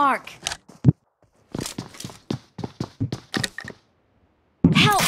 mark. Help!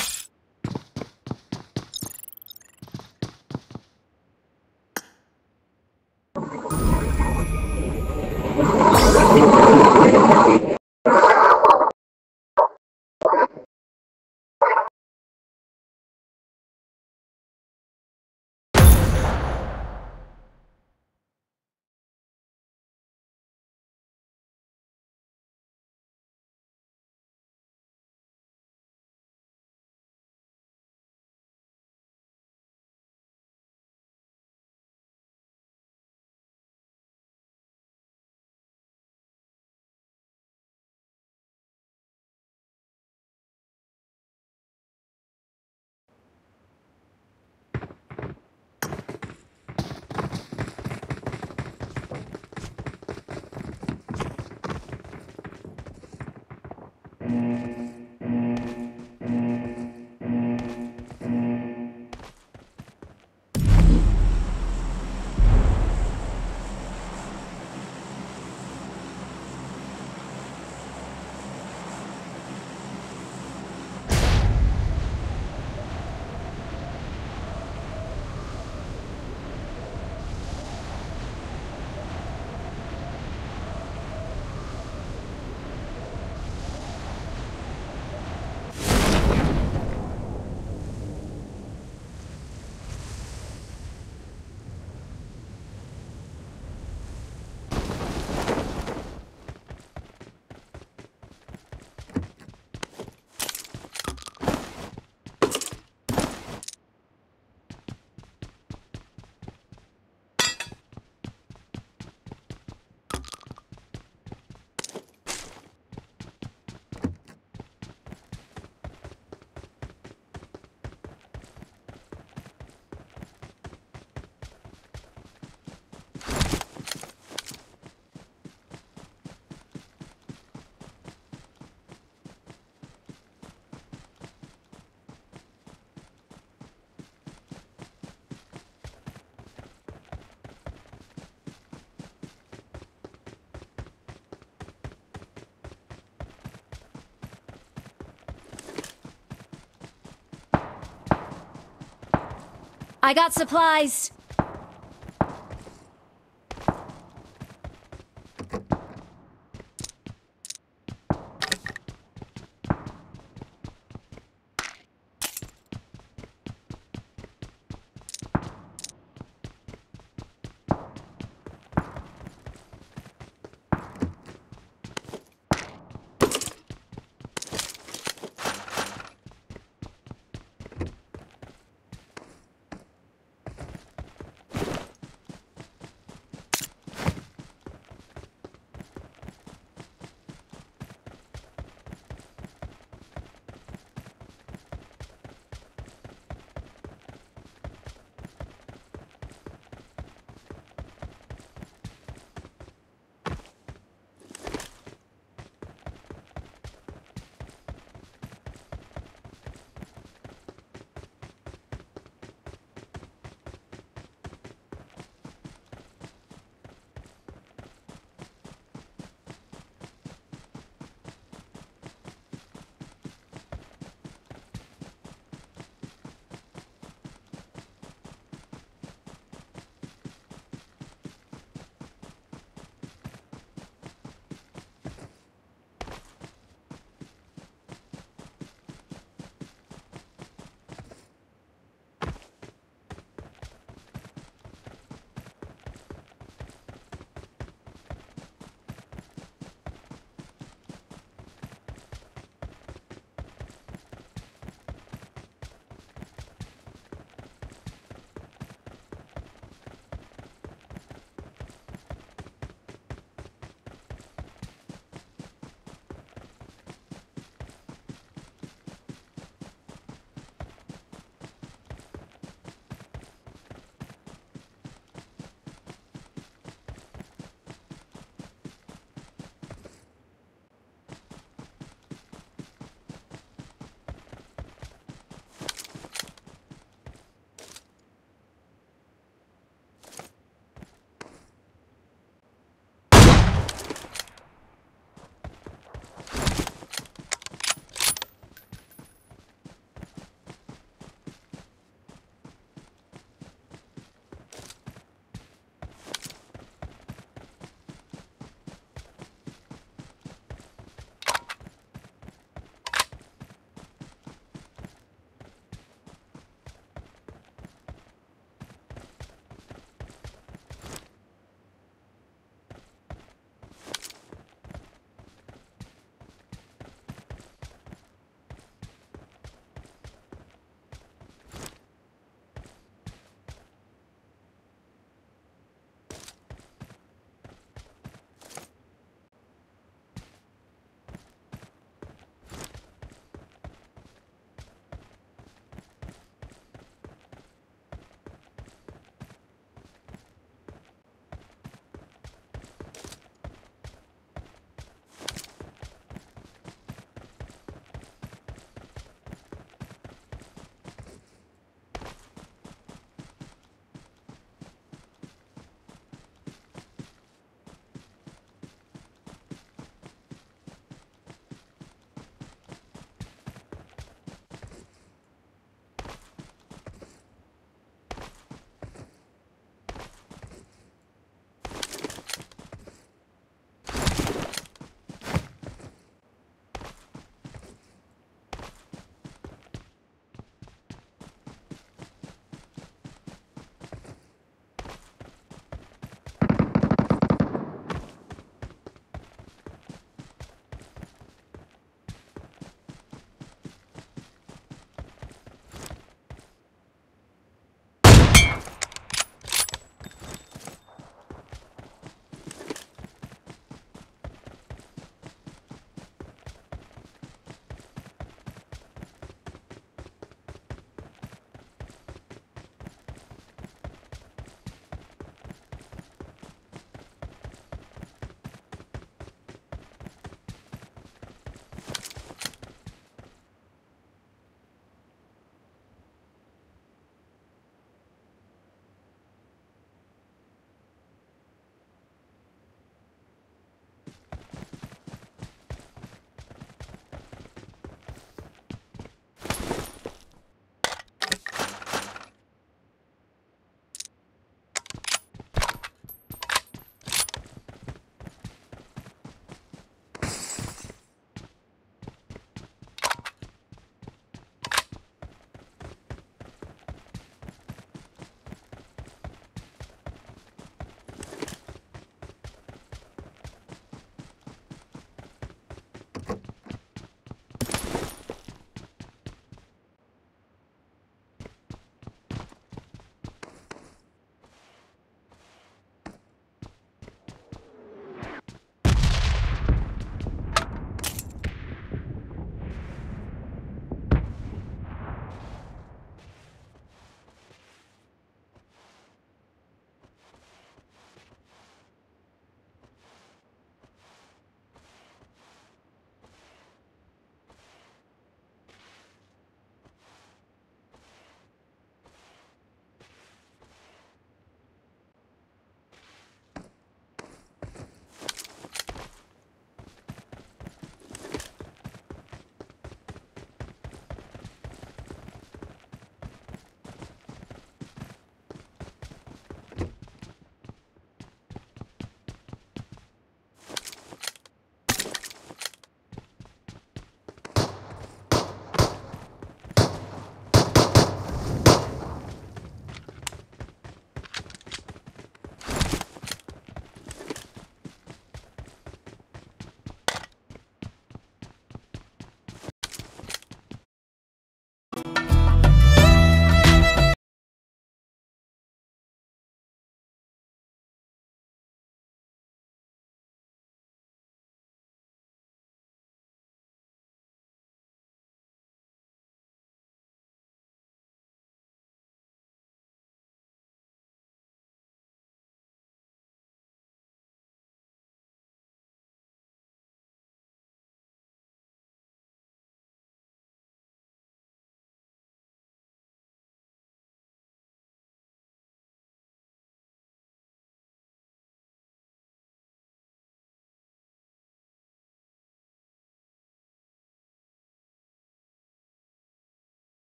I got supplies!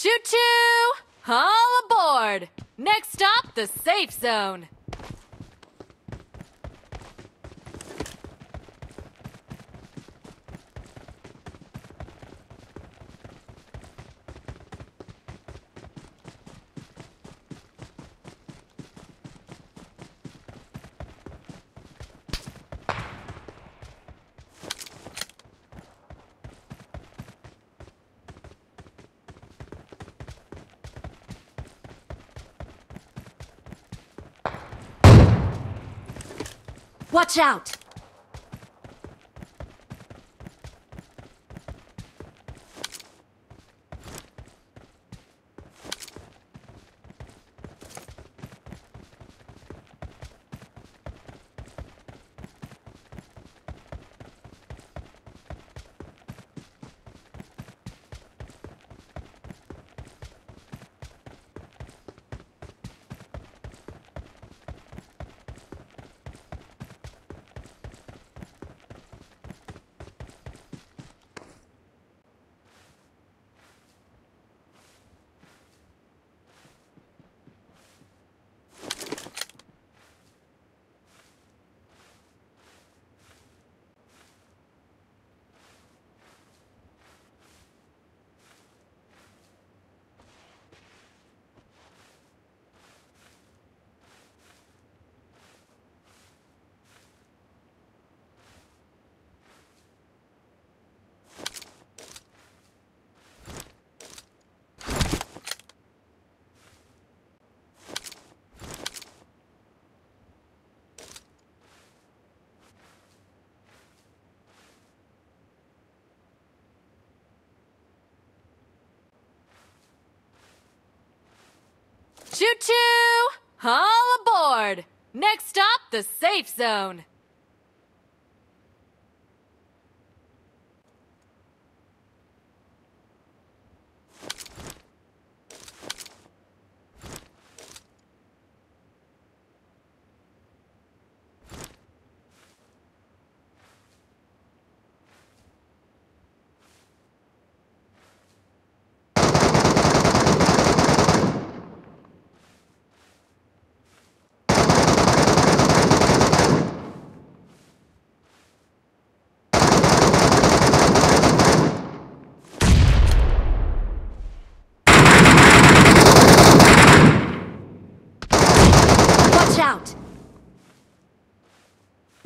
Choo-choo! All aboard! Next stop, the safe zone. Watch out! Choo-choo! All aboard! Next stop, the safe zone.